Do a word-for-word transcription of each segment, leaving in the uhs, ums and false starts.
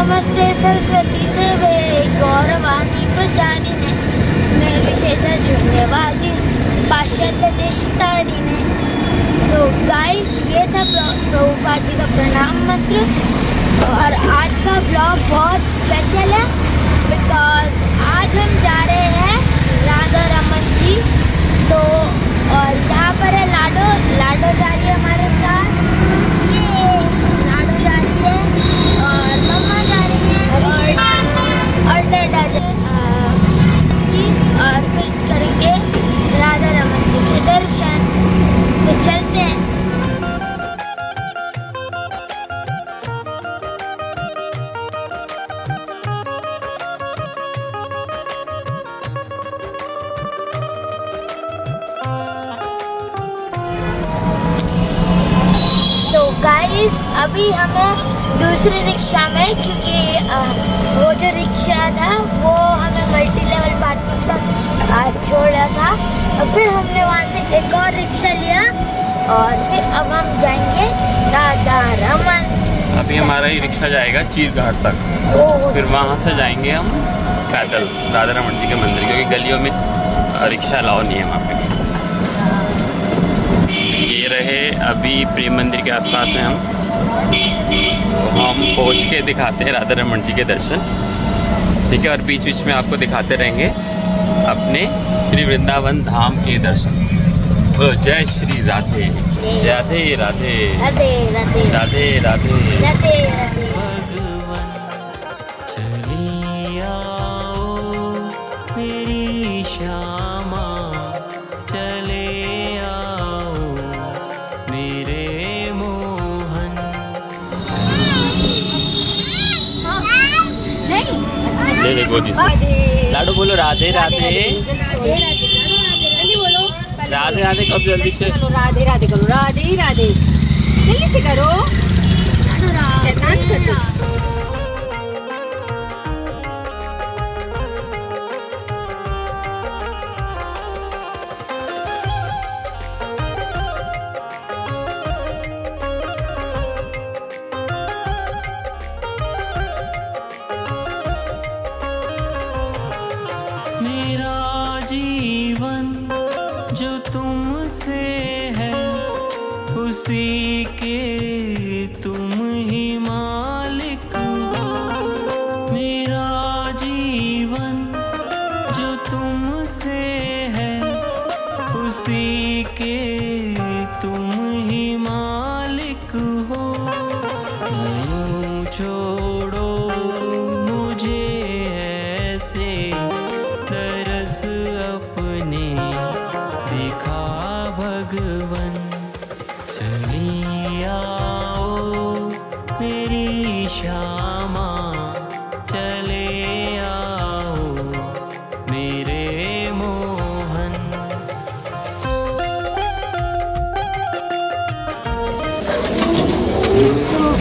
नमस्ते सरस्वती देवे गौरवाणी प्रचारिणे मैं विशेष शून्यवादी पाश्चात्य देश तारिणे। सो गाइस ये था प्रभुपाद जी का प्रणाम मंत्र और आज का ब्लॉग बहुत स्पेशल है बिकॉज आज हम जा रहे हैं राधा रमन जी तो और यहाँ पर है लाडो लाडो जा रही है हमारे साथ ये लाडो जा रही है और मम्मा जा रही है और और डैडा जी और फिर करेंगे राधा रमन जी के दर्शन। तो चलते हैं। अभी हमें दूसरी रिक्शा में क्योंकि वो जो रिक्शा था वो हमें मल्टी लेवल पार्किंग तक छोड़ रहा था और फिर हमने वहाँ से एक और रिक्शा लिया और फिर अब हम जाएंगे राधा रमन। अभी हमारा ये रिक्शा जाएगा चीर घाट तक फिर वहाँ से जाएंगे हम पैदल राधा रमन जी के मंदिर क्योंकि गलियों में रिक्शा अलाउ नहीं है वहाँ पे। ये रहे अभी प्रेम मंदिर के आसपास हैं हम तो हम पहुँच के दिखाते हैं राधा रमन जी के दर्शन ठीक है और बीच बीच में आपको दिखाते रहेंगे अपने श्री वृंदावन धाम के दर्शन। बोलो जय श्री राधे राधे राधे राधे राधे राधे। लाडू बोलो राधे राधे बोलो राधे राधे कब जल्दी से राधे राधे करो राधे राधे जल्दी से करो।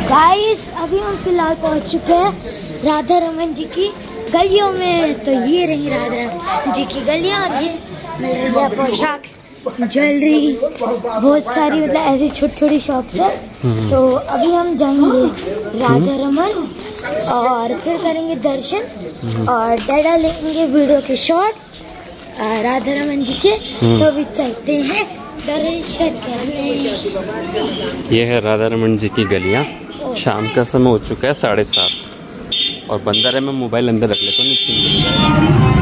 गाइस अभी हम फिलहाल पहुंच चुके हैं राधा रमन जी की गलियों में। तो ये रही राधा रमन जी की गलियां और ये मिल रही है पोशाक ज्वेलरी बहुत सारी मतलब ऐसी छोटी छोटी शॉप्स है। तो अभी हम जाएंगे राधा रमन और फिर करेंगे दर्शन और डैडा लेंगे वीडियो के शॉर्ट राधा रमन जी के। तो अभी चलते हैं दर्शन करने। ये है राधा रमन जी की गलियां। शाम का समय हो चुका है साढ़े सात और बंदर है मैं मोबाइल अंदर रख लेता हूँ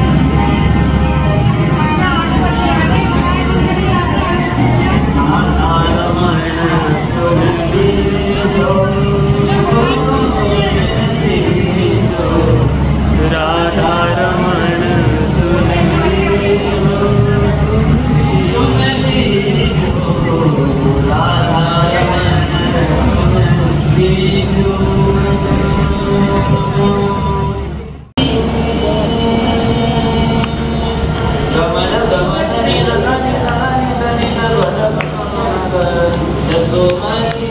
so much।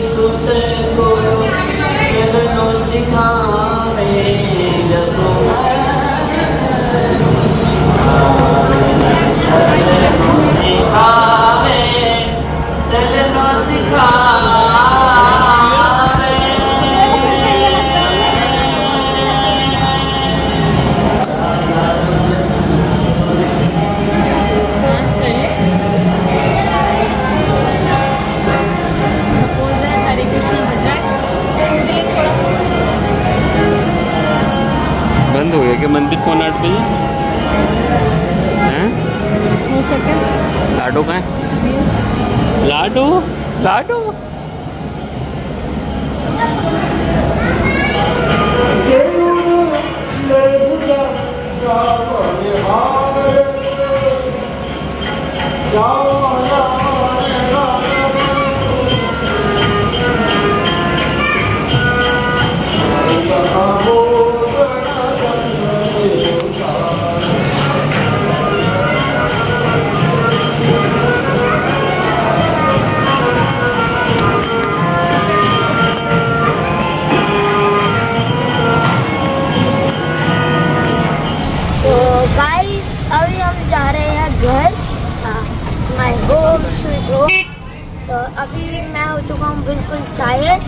के मंदिर कौन आठ बजे हैं? लाडो का है? लाडो लाडो बिल्कुल टायर्ड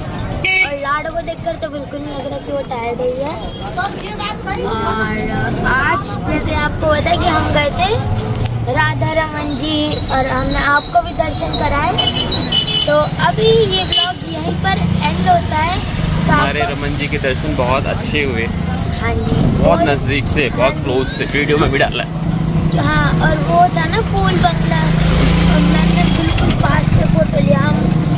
और लाडो को देखकर तो बिल्कुल नहीं लग रहा कि वो टायर्ड ही है। और आज जैसे आपको पता है कि हम गए थे राधा रमन जी और हमने आपको भी दर्शन कराए, तो अभी ये ब्लॉग यहीं पर एंड होता है। हमारे रमन जी के दर्शन बहुत अच्छे हुए। हाँ जी, बहुत नज़दीक से, बहुत क्लोज से वीडियो में भी डाला। हाँ, और वो था ना फूल बंगला, और मैंने बिल्कुल पास से फोटो लिया।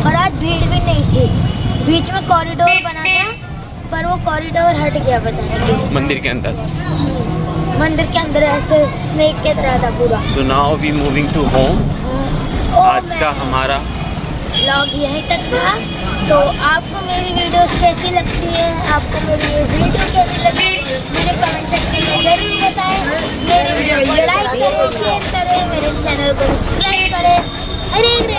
और आज भीड़ भी नहीं थी, बीच में कॉरिडोर बना था पर वो कॉरिडोर हट गया पता नहीं। मंदिर के अंदर मंदिर के अंदर ऐसे स्नेक के तरह था पूरा। So now we moving to home. आज का हमारा ब्लॉग यहीं तक था। तो आपको मेरी वीडियोस कैसी लगती है, आपको मेरी ये वीडियो कैसी लगी मुझे कमेंट सेक्शन में जरूर बताएं। मेरी वीडियो को लाइक करें, शेयर करें, मेरे चैनल को सब्सक्राइब करें। हरे